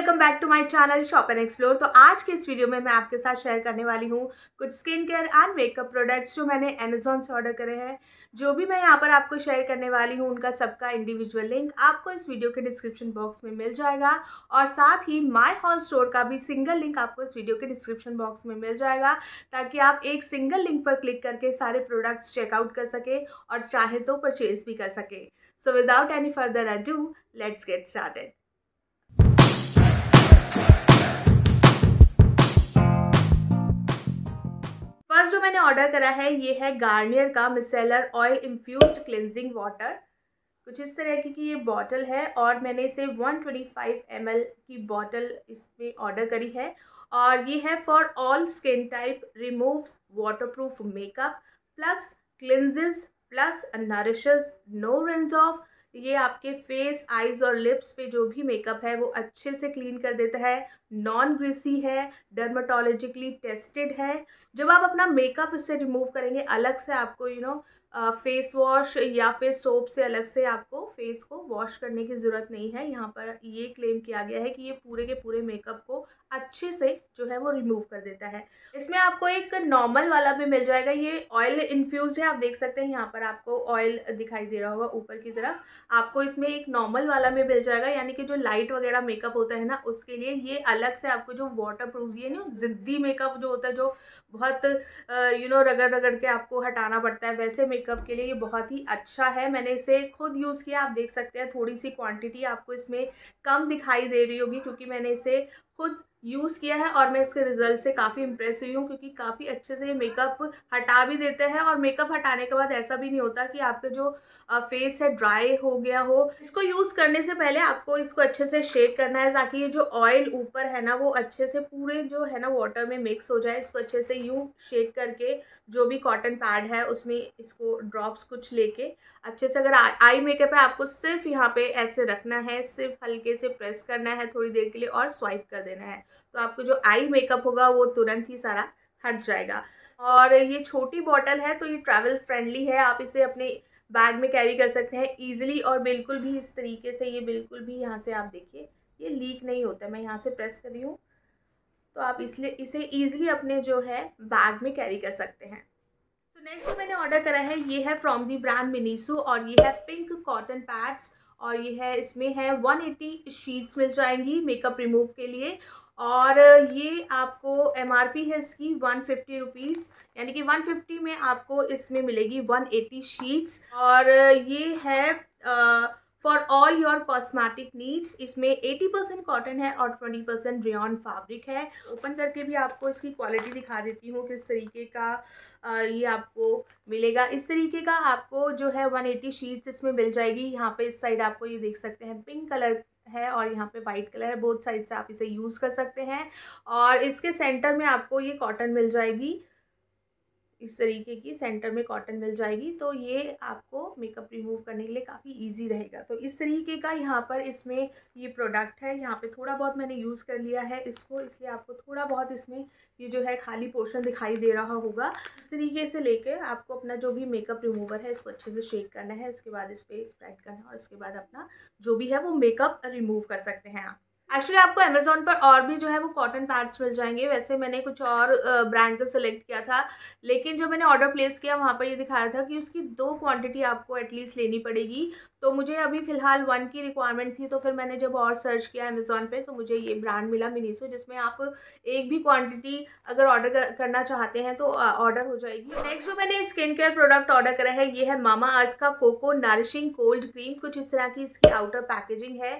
Welcome back to my channel shop and explore. तो आज के इस वीडियो में मैं आपके साथ शेयर करने वाली हूँ कुछ skin care and makeup products जो मैंने अमेज़ॉन से ऑर्डर करे हैं। जो भी मैं यहाँ पर आपको शेयर करने वाली हूँ उनका सबका इंडिविजुअल लिंक आपको इस वीडियो के डिस्क्रिप्शन बॉक्स में मिल जाएगा और साथ ही माई हॉल स्टोर का भी सिंगल लिंक आपको इस वीडियो के डिस्क्रिप्शन बॉक्स में मिल जाएगा, ताकि आप एक सिंगल लिंक पर क्लिक करके सारे प्रोडक्ट्स चेकआउट कर सकें और चाहे तो परचेज भी कर सकें। So without any further ado let's get started. First जो मैंने ऑर्डर करा है ये है गार्नियर का micellar oil infused cleansing water. कुछ इस तरह की ये बॉटल है और मैंने इसे 125 ml की बॉटल इसमें ऑर्डर करी है और ये है for all skin type, removes waterproof makeup plus cleanses plus nourishes, no rinse off. ये आपके फेस, आइज़ और लिप्स पे जो भी मेकअप है वो अच्छे से क्लीन कर देता है। नॉन ग्रीसी है, डर्मेटोलॉजिकली टेस्टेड है। जब आप अपना मेकअप इससे रिमूव करेंगे अलग से आपको फेस वॉश या फिर सोप से अलग से आपको फेस को वॉश करने की ज़रूरत नहीं है। यहाँ पर ये क्लेम किया गया है कि ये पूरे के पूरे मेकअप को अच्छे से जो है वो रिमूव कर देता है। इसमें आपको एक नॉर्मल वाला भी मिल जाएगा। ये ऑयल इन्फ्यूज़ है, आप देख सकते हैं यहाँ पर आपको ऑयल दिखाई दे रहा होगा ऊपर की तरफ। आपको इसमें एक नॉर्मल वाला में मिल जाएगा, यानी कि जो लाइट वगैरह मेकअप होता है ना उसके लिए। ये अलग से आपको जो वाटरप्रूफ ये ना ज़िद्दी मेकअप जो होता है, जो बहुत रगड़ रगड़ के आपको हटाना पड़ता है, वैसे मेकअप के लिए ये बहुत ही अच्छा है। मैंने इसे खुद यूज़ किया, आप देख सकते हैं। थोड़ी सी क्वांटिटी आपको इसमें कम दिखाई दे रही होगी क्योंकि मैंने इसे खुद यूज़ किया है और मैं इसके रिज़ल्ट से काफ़ी इम्प्रेस हुई हूँ, क्योंकि काफ़ी अच्छे से ये मेकअप हटा भी देते हैं और मेकअप हटाने के बाद ऐसा भी नहीं होता कि आपका जो फेस है ड्राई हो गया हो। इसको यूज़ करने से पहले आपको इसको अच्छे से शेक करना है ताकि ये जो ऑयल ऊपर है ना वो अच्छे से पूरे जो है ना वाटर में मिक्स हो जाए। इसको अच्छे से यूँ शेक करके जो भी कॉटन पैड है उसमें इसको ड्रॉप्स कुछ लेके अच्छे से, अगर आई मेकअप है आपको सिर्फ यहाँ पर ऐसे रखना है, सिर्फ हल्के से प्रेस करना है थोड़ी देर के लिए और स्वाइप कर देना है, तो आपको जो आई मेकअप होगा वो तुरंत ही सारा हट जाएगा। और ये छोटी बॉटल है तो ये ट्रैवल फ्रेंडली है, आप इसे अपने बैग में कैरी कर सकते हैं ईजिली और बिल्कुल भी इस तरीके से ये बिल्कुल भी यहाँ से आप देखिए ये लीक नहीं होता। मैं यहाँ से प्रेस कर रही हूँ तो आप इसलिए इसे ईजिली अपने जो है बैग में कैरी कर सकते हैं। तो नेक्स्ट जो मैंने ऑर्डर करा है ये है फ्रॉम दी ब्रांड मिनीसो और ये है पिंक कॉटन पैड्स और ये है इसमें है 180 शीट्स मिल जाएंगी मेकअप रिमूव के लिए और ये आपको MRP है इसकी 150 रुपीज़, यानी कि 150 में आपको इसमें मिलेगी 180 शीट्स और ये है for all your cosmetic needs. इसमें 80% कॉटन है और 20% रेयॉन फैब्रिक है। ओपन करके भी आपको इसकी क्वालिटी दिखा देती हूँ किस तरीके का ये आपको मिलेगा। इस तरीके का आपको जो है 180 शीट्स इसमें मिल जाएगी। यहाँ पे इस साइड आपको ये देख सकते हैं पिंक कलर है और यहाँ पे वाइट कलर है, बोथ साइड से आप इसे यूज़ कर सकते हैं और इसके सेंटर में आपको ये कॉटन मिल जाएगी। इस तरीके की सेंटर में कॉटन मिल जाएगी तो ये आपको मेकअप रिमूव करने के लिए काफ़ी इजी रहेगा। तो इस तरीके का यहाँ पर इसमें ये प्रोडक्ट है। यहाँ पे थोड़ा बहुत मैंने यूज़ कर लिया है इसको, इसलिए आपको थोड़ा बहुत इसमें ये जो है खाली पोर्शन दिखाई दे रहा होगा। इस तरीके से लेकर आपको अपना जो भी मेकअप रिमूवर है इसको अच्छे से शेक करना है, उसके बाद इस पर स्प्रेड करना है और उसके बाद अपना जो भी है वो मेकअप रिमूव कर सकते हैं आप। एक्चुअली आपको अमेज़ॉन पर और भी जो है वो कॉटन पैड्स मिल जाएंगे। वैसे मैंने कुछ और ब्रांड को सेलेक्ट किया था, लेकिन जो मैंने ऑर्डर प्लेस किया वहाँ पर ये दिखाया था कि उसकी 2 क्वांटिटी आपको एटलीस्ट लेनी पड़ेगी, तो मुझे अभी फ़िलहाल 1 की रिक्वायरमेंट थी। तो फिर मैंने जब और सर्च किया अमेज़ॉन पे तो मुझे ये ब्रांड मिला मिनीसो, जिसमें आप एक भी क्वान्टिटी अगर ऑर्डर करना चाहते हैं तो ऑर्डर हो जाएगी। नेक्स्ट जो मैंने स्किन केयर प्रोडक्ट ऑर्डर करा है ये है मामा अर्थ का कोको नरिशिंग कोल्ड क्रीम। कुछ इस तरह की इसकी आउटर पैकेजिंग है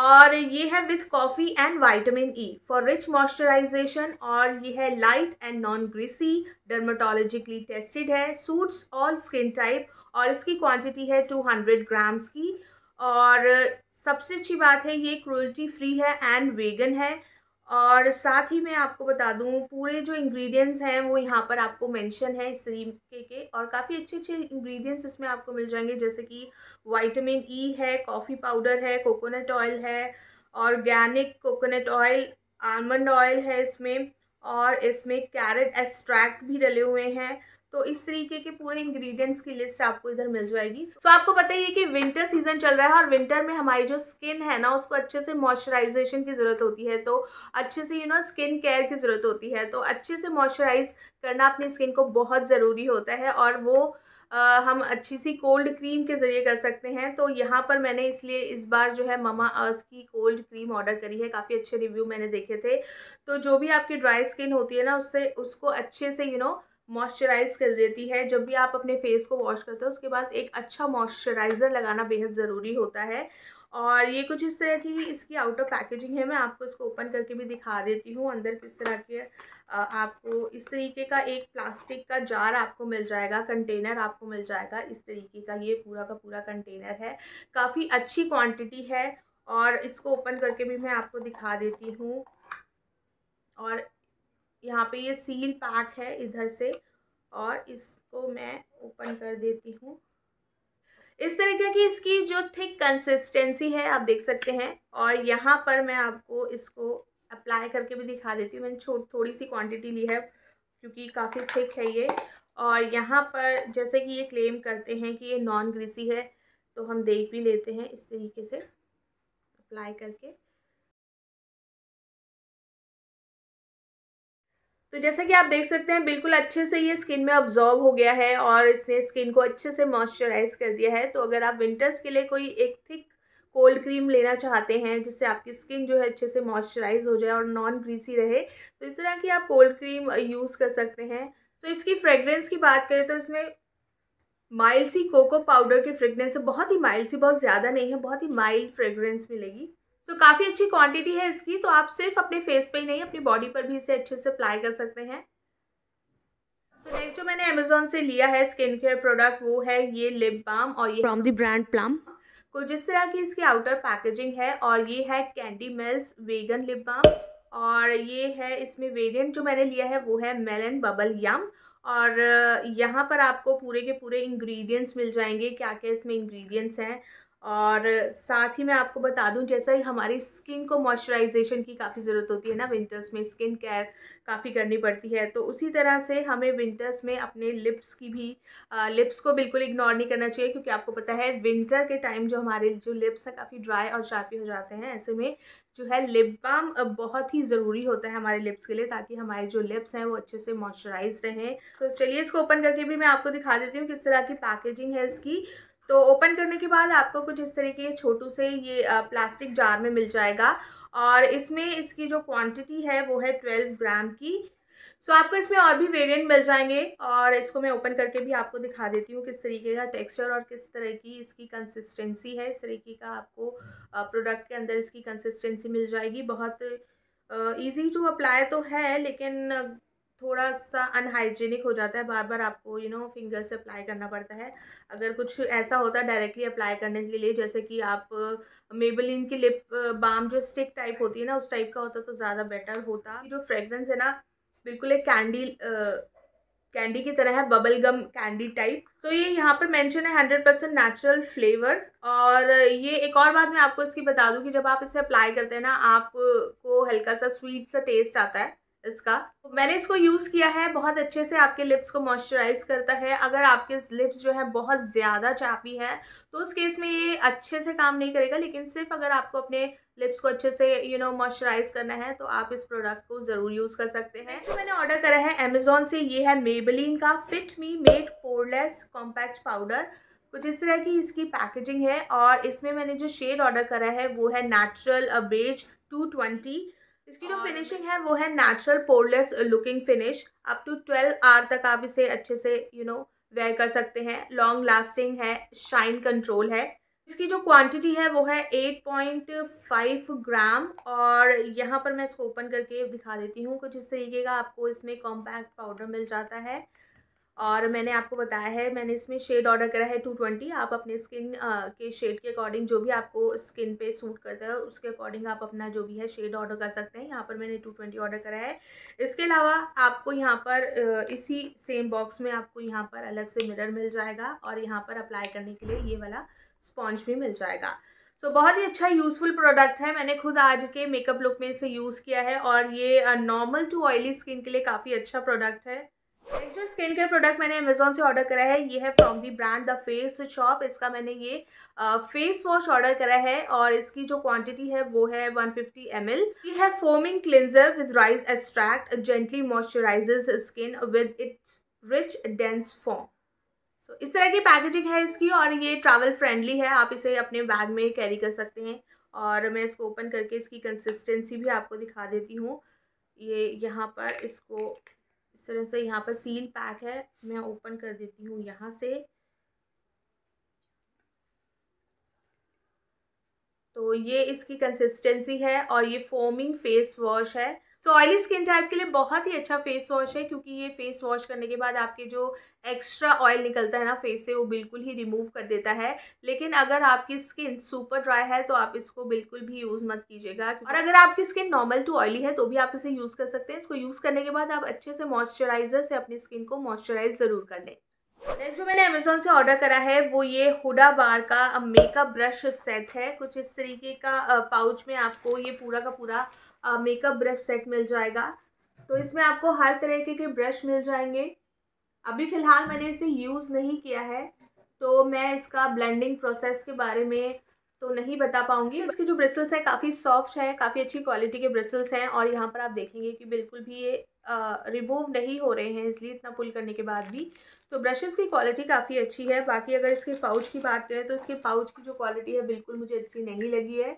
और ये है with coffee and vitamin E for rich moisturisation और ये है light and non greasy, dermatologically tested है, सूट्स ऑल स्किन टाइप और इसकी क्वांटिटी है 200 ग्राम्स की। और सबसे अच्छी बात है ये क्रुएल्टी फ्री है एंड वेगन है और साथ ही मैं आपको बता दूं पूरे जो इंग्रेडिएंट्स हैं वो यहाँ पर आपको मेंशन है इस तरीके के और काफ़ी अच्छे अच्छे इंग्रेडिएंट्स इसमें आपको मिल जाएंगे, जैसे कि विटामिन ई है, कॉफ़ी पाउडर है, कोकोनट ऑयल है, organic coconut oil, almond oil है इसमें और इसमें कैरेट एक्सट्रैक्ट भी डले हुए हैं। तो इस तरीके के पूरे इंग्रेडिएंट्स की लिस्ट आपको इधर मिल जाएगी। सो आपको पता ही है कि विंटर सीजन चल रहा है और विंटर में हमारी जो स्किन है ना उसको अच्छे से मॉइस्चराइजेशन की ज़रूरत होती है, तो अच्छे से स्किन केयर की ज़रूरत होती है। तो अच्छे से मॉइस्चराइज करना अपनी स्किन को बहुत ज़रूरी होता है और वो हम अच्छी सी कोल्ड क्रीम के ज़रिए कर सकते हैं। तो यहाँ पर मैंने इसलिए इस बार जो है ममा अर्थ की कोल्ड क्रीम ऑर्डर करी है, काफ़ी अच्छे रिव्यू मैंने देखे थे। तो जो भी आपकी ड्राई स्किन होती है ना उससे उसको अच्छे से मॉइस्चराइज़ कर देती है। जब भी आप अपने फेस को वॉश करते हो उसके बाद एक अच्छा मॉइस्चराइज़र लगाना बेहद ज़रूरी होता है। और ये कुछ इस तरह की इसकी आउटर पैकेजिंग है, मैं आपको इसको ओपन करके भी दिखा देती हूँ। अंदर किस तरह के आपको इस तरीके का एक प्लास्टिक का जार आपको मिल जाएगा, कंटेनर आपको मिल जाएगा इस तरीके का। ये पूरा का पूरा कंटेनर है, काफ़ी अच्छी क्वांटिटी है और इसको ओपन करके भी मैं आपको दिखा देती हूँ। और यहाँ पे ये सील पैक है इधर से और इसको मैं ओपन कर देती हूँ। इस तरीके की इसकी जो थिक कंसिस्टेंसी है आप देख सकते हैं। और यहाँ पर मैं आपको इसको अप्लाई करके भी दिखा देती हूँ। मैंने थोड़ी सी क्वांटिटी ली है क्योंकि काफ़ी थिक है ये। और यहाँ पर जैसे कि ये क्लेम करते हैं कि ये नॉन ग्रीसी है, तो हम देख भी लेते हैं इस तरीके से अप्लाई करके। तो जैसे कि आप देख सकते हैं बिल्कुल अच्छे से ये स्किन में अब्जॉर्ब हो गया है और इसने स्किन को अच्छे से मॉइस्चराइज़ कर दिया है। तो अगर आप विंटर्स के लिए कोई एक थिक कोल्ड क्रीम लेना चाहते हैं जिससे आपकी स्किन जो है अच्छे से मॉइस्चराइज़ हो जाए और नॉन ग्रीसी रहे, तो इस तरह की आप कोल्ड क्रीम यूज़ कर सकते हैं। तो इसकी फ्रेगरेंस की बात करें तो इसमें माइल्ड सी कोको पाउडर की फ्रेगरेंस है, बहुत ही माइल्ड सी, बहुत ज़्यादा नहीं है, बहुत ही माइल्ड फ्रेगरेंस मिलेगी। तो काफ़ी अच्छी क्वांटिटी है इसकी, तो आप सिर्फ अपने फेस पे ही नहीं अपनी बॉडी पर भी इसे अच्छे से अप्लाई कर सकते हैं। तो नेक्स्ट जो मैंने अमेजोन से लिया है स्किन केयर प्रोडक्ट वो है ये लिप बाम और ये फ्रॉम द ब्रांड प्लम। कुछ जिस तरह की इसकी आउटर पैकेजिंग है और ये है candy mels vegan lip balm और ये है इसमें वेरिएंट जो मैंने लिया है वो है मेलन बबल यम। और यहाँ पर आपको पूरे के पूरे इंग्रेडिएंट्स मिल जाएंगे, क्या क्या इसमें इंग्रेडिएंट्स हैं। और साथ ही मैं आपको बता दूं जैसा ही हमारी स्किन को मॉइस्चराइजेशन की काफ़ी ज़रूरत होती है ना विंटर्स में, स्किन केयर काफ़ी करनी पड़ती है, तो उसी तरह से हमें विंटर्स में अपने लिप्स की भी लिप्स को बिल्कुल इग्नोर नहीं करना चाहिए क्योंकि आपको पता है विंटर के टाइम जो हमारे जो लिप्स हैं काफ़ी ड्राई और शार्पी हो जाते हैं। ऐसे में जो है लिप बाम बहुत ही ज़रूरी होता है हमारे लिप्स के लिए ताकि हमारे जो लिप्स हैं वो अच्छे से मॉइस्चराइज रहें। तो चलिए इसको ओपन करके भी मैं आपको दिखा देती हूँ किस तरह की पैकेजिंग है इसकी। तो ओपन करने के बाद आपको कुछ इस तरीके के छोटू से ये प्लास्टिक जार में मिल जाएगा और इसमें इसकी जो क्वांटिटी है वो है 12 ग्राम की। सो आपको इसमें और भी वेरिएंट मिल जाएंगे और इसको मैं ओपन करके भी आपको दिखा देती हूँ किस तरीके का टेक्सचर और किस तरह की इसकी कंसिस्टेंसी है। इस तरीके का आपको प्रोडक्ट के अंदर इसकी कंसिस्टेंसी मिल जाएगी। बहुत ईजी टू अप्लाई तो है लेकिन थोड़ा सा अनहाइजीनिक हो जाता है, बार बार आपको फिंगर से अप्लाई करना पड़ता है। अगर कुछ ऐसा होता डायरेक्टली अप्लाई करने के लिए जैसे कि आप मेबेलिन की लिप बाम जो स्टिक टाइप होती है ना उस टाइप का होता तो ज़्यादा बेटर होता। जो फ्रेगरेंस है ना बिल्कुल एक कैंडी की तरह है, बबल गम कैंडी टाइप। तो ये यहाँ पर मेंशन है 100% नेचुरल फ्लेवर। और ये एक और बात मैं आपको इसकी बता दूँ कि जब आप इसे अप्लाई करते हैं ना आपको हल्का सा स्वीट सा टेस्ट आता है इसका। मैंने इसको यूज़ किया है, बहुत अच्छे से आपके लिप्स को मॉइस्चराइज़ करता है। अगर आपके लिप्स जो है बहुत ज़्यादा चापी हैं तो उस केस में ये अच्छे से काम नहीं करेगा, लेकिन सिर्फ अगर आपको अपने लिप्स को अच्छे से मॉइस्चराइज़ करना है तो आप इस प्रोडक्ट को ज़रूर यूज़ कर सकते हैं। जो मैंने ऑर्डर करा है अमेजोन से ये है मेबेलिन का fit me matte poreless compact powder. कुछ इस तरह की इसकी पैकेजिंग है और इसमें मैंने जो शेड ऑर्डर करा है वो है नेचुरल बेज 220। इसकी जो फिनिशिंग है वो है natural poreless looking finish. Up to 12 hour तक आप इसे अच्छे से वेयर कर सकते हैं। लॉन्ग लास्टिंग है, शाइन कंट्रोल है। इसकी जो क्वांटिटी है वो है 8.5 ग्राम। और यहाँ पर मैं इसको ओपन करके दिखा देती हूँ। कुछ इस तरीके का आपको इसमें कॉम्पैक्ट पाउडर मिल जाता है। और मैंने आपको बताया है मैंने इसमें शेड ऑर्डर करा है 220। आप अपने स्किन के शेड के अकॉर्डिंग जो भी आपको स्किन पे सूट करता है उसके अकॉर्डिंग आप अपना जो भी है शेड ऑर्डर कर सकते हैं। यहाँ पर मैंने 220 ऑर्डर करा है। इसके अलावा आपको यहाँ पर इसी सेम बॉक्स में आपको यहाँ पर अलग से मिरर मिल जाएगा और यहाँ पर अप्लाई करने के लिए ये वाला स्पॉन्ज भी मिल जाएगा। तो बहुत ही अच्छा यूज़फुल प्रोडक्ट है। मैंने खुद आज के मेकअप लुक में इसे यूज़ किया है और ये नॉर्मल टू ऑयली स्किन के लिए काफ़ी अच्छा प्रोडक्ट है। नेक्स्ट जो स्किन केयर प्रोडक्ट मैंने अमेजोन से ऑर्डर करा है ये है from the brand the face shop. इसका मैंने ये फेस वॉश ऑर्डर करा है और इसकी जो क्वांटिटी है वो है 150 ml। ये है foaming cleanser with rice extract, gently moisturises skin with its rich dense foam. तो इस तरह की पैकेजिंग है इसकी और ये ट्रैवल फ्रेंडली है, आप इसे अपने बैग में कैरी कर सकते हैं। और मैं इसको ओपन करके इसकी कंसिस्टेंसी भी आपको दिखा देती हूँ। ये यहाँ पर इसको इस तरह से यहाँ पर सील पैक है, मैं ओपन कर देती हूँ यहाँ से। तो ये इसकी कंसिस्टेंसी है और ये फोमिंग फेस वॉश है। सो ऑयली स्किन टाइप के लिए बहुत ही अच्छा फेस वॉश है, क्योंकि ये फेस वॉश करने के बाद आपके जो एक्स्ट्रा ऑयल निकलता है ना फेस से, वो बिल्कुल ही रिमूव कर देता है। लेकिन अगर आपकी स्किन सुपर ड्राई है तो आप इसको बिल्कुल भी यूज़ मत कीजिएगा, और अगर आपकी स्किन नॉर्मल टू ऑयली है तो भी आप इसे यूज़ कर सकते हैं। इसको यूज़ करने के बाद आप अच्छे से मॉइस्चराइज़र से अपनी स्किन को मॉइस्चराइज ज़रूर कर लें। नेक्स्ट जो मैंने अमेजोन से ऑर्डर करा है वो ये हुडा बार का मेकअप ब्रश सेट है। कुछ इस तरीके का पाउच में आपको ये पूरा का पूरा मेकअप ब्रश सेट मिल जाएगा। तो इसमें आपको हर तरीके के ब्रश मिल जाएंगे। अभी फ़िलहाल मैंने इसे यूज़ नहीं किया है तो मैं इसका ब्लेंडिंग प्रोसेस के बारे में तो नहीं बता पाऊँगी। इसके जो ब्रिसल्स हैं काफ़ी सॉफ्ट हैं, काफ़ी अच्छी क्वालिटी के ब्रिसल्स हैं और यहाँ पर आप देखेंगे कि बिल्कुल भी ये रिमूव नहीं हो रहे हैं, इसलिए इतना पुल करने के बाद भी। तो ब्रशेस की क्वालिटी काफ़ी अच्छी है। बाकी अगर इसके पाउच की बात करें तो इसके पाउच की जो क्वालिटी है बिल्कुल मुझे अच्छी नहीं लगी है।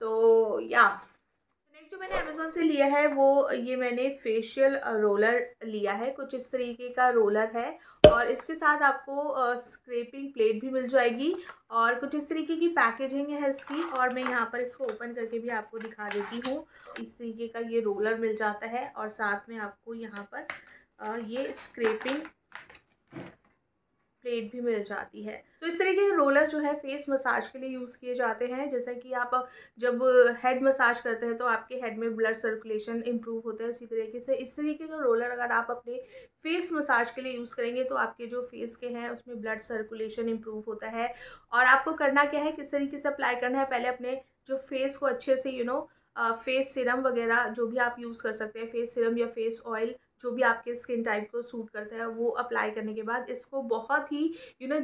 तो या नेक्स्ट जो मैंने अमेज़ोन से लिया है वो ये मैंने फेशियल रोलर लिया है। कुछ इस तरीके का रोलर है और इसके साथ आपको स्क्रैपिंग प्लेट भी मिल जाएगी और कुछ इस तरीके की पैकेजिंग है इसकी। और मैं यहाँ पर इसको ओपन करके भी आपको दिखा देती हूँ। इस तरीके का ये रोलर मिल जाता है और साथ में आपको यहाँ पर ये स्क्रैपिंग प्लेट भी मिल जाती है। तो इस तरीके के रोलर जो है फेस मसाज के लिए यूज़ किए जाते हैं। जैसा कि आप जब हेड मसाज करते हैं तो आपके हेड में ब्लड सर्कुलेशन इंप्रूव होता है, उसी तरीके से इस तरीके का रोलर अगर आप अपने फेस मसाज के लिए यूज़ करेंगे तो आपके जो फेस के हैं उसमें ब्लड सर्कुलेशन इंप्रूव होता है। और आपको करना क्या है, किस तरीके से अप्लाई करना है, पहले अपने जो फेस को अच्छे से फेस सीरम वगैरह जो भी आप यूज़ कर सकते हैं, फेस सीरम या फेस ऑयल जो भी आपके स्किन टाइप को सूट करता है वो अप्लाई करने के बाद इसको बहुत ही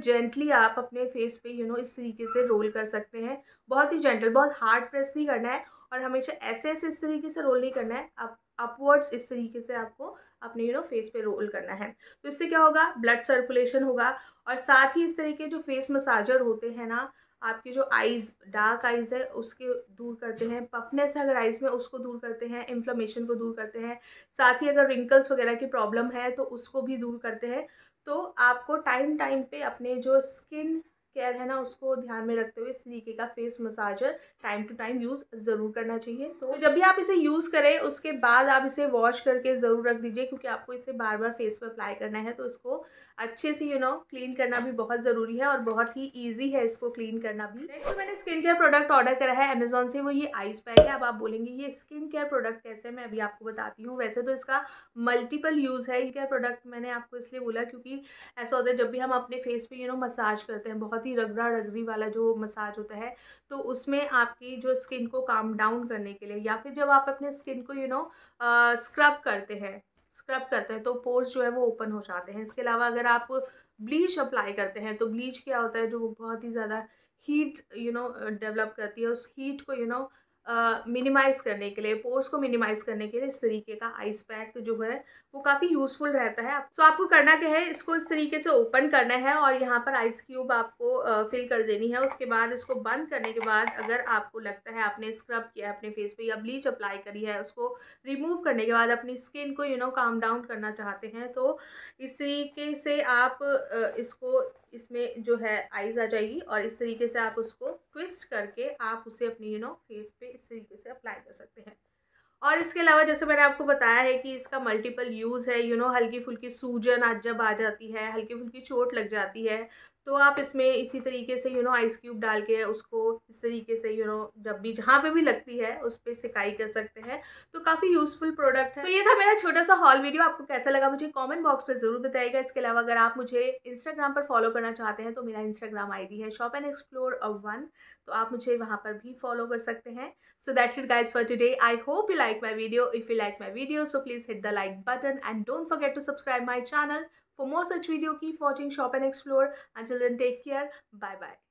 जेंटली आप अपने फेस पे इस तरीके से रोल कर सकते हैं। बहुत ही जेंटल, बहुत हार्ड प्रेस नहीं करना है और हमेशा ऐसे ऐसे इस तरीके से रोल नहीं करना है, आप अपवर्ड्स इस तरीके से आपको अपने फेस पे रोल करना है। तो इससे क्या होगा, ब्लड सर्कुलेशन होगा। और साथ ही इस तरीके जो फेस मसाजर होते हैं ना, आपके जो आइज़, डार्क आइज़ है उसके दूर करते हैं, पफनेस अगर आइज़ में उसको दूर करते हैं, इन्फ्लेमेशन को दूर करते हैं, साथ ही अगर रिंकल्स वगैरह की प्रॉब्लम है तो उसको भी दूर करते हैं। तो आपको टाइम टाइम पे अपने जो स्किन केयर है ना उसको ध्यान में रखते हुए इस तरीके का face massager time to time use ज़रूर करना चाहिए। तो जब भी आप इसे यूज़ करें उसके बाद आप इसे वॉश करके ज़रूर रख दीजिए, क्योंकि आपको इसे बार बार फेस पर अप्लाई करना है। तो इसको अच्छे से क्लीन करना भी बहुत ज़रूरी है और बहुत ही ईजी है इसको क्लीन करना भी। नेक्स्ट मैंने स्किन केयर प्रोडक्ट ऑर्डर करा है अमेजोन से, वो ये आइस पैक है। अब आप बोलेंगे ये स्किन केयर प्रोडक्ट कैसे, मैं अभी आपको बताती हूँ। वैसे तो इसका मल्टीपल यूज़ है। केयर प्रोडक्ट मैंने आपको इसलिए बोला क्योंकि ऐसा होता है जब भी हम अपने फेस पर मसाज करते हैं, बहुत ही रगड़ा रगड़ी वाला जो मसाज होता है, तो उसमें आपकी जो स्किन को काम डाउन करने के लिए, या फिर जब आप अपने स्किन को स्क्रब करते हैं तो पोर्स जो है वो ओपन हो जाते हैं। इसके अलावा अगर आप ब्लीच अप्लाई करते हैं तो ब्लीच क्या होता है, जो बहुत ही ज़्यादा हीट डेवलप करती है, उस हीट को मिनिमाइज़ करने के लिए, पोर्स को मिनिमाइज़ करने के लिए इस तरीके का आइस पैक जो है वो काफ़ी यूज़फुल रहता है। सो आपको करना क्या है, इसको इस तरीके से ओपन करना है और यहाँ पर आइस क्यूब आपको फिल कर देनी है। उसके बाद इसको बंद करने के बाद अगर आपको लगता है आपने स्क्रब किया है अपने फेस पे या ब्लीच अप्लाई करी है, उसको रिमूव करने के बाद अपनी स्किन को काम डाउन करना चाहते हैं तो इस तरीके से आप इसको, इसमें जो है आइस आ जाएगी और इस तरीके से आप उसको ट्विस्ट करके आप उसे अपनी फेस पे इस तरीके से अप्लाई कर सकते हैं। और इसके अलावा जैसे मैंने आपको बताया है कि इसका मल्टीपल यूज़ है। हल्की फुल्की सूजन आज जब आ जाती है, हल्की फुल्की चोट लग जाती है, तो आप इसमें इसी तरीके से आइस क्यूब डाल के उसको इस तरीके से जब भी जहाँ पे भी लगती है उस पर सिकाई कर सकते हैं। तो काफ़ी यूज़फुल प्रोडक्ट है। तो ये था मेरा छोटा सा हॉल वीडियो, आपको कैसा लगा मुझे कमेंट बॉक्स पे ज़रूर बताइएगा। इसके अलावा अगर आप मुझे इंस्टाग्राम पर फॉलो करना चाहते हैं तो मेरा इंस्टाग्राम ID है shop_explore1, तो आप मुझे वहाँ पर भी फॉलो कर सकते हैं। So that's it guys for today. I hope you like my video. If you like my video so please hit the like button and don't forget to subscribe my channel. For more such video, keep watching Shop and Explore. Until then, take care. Bye-bye.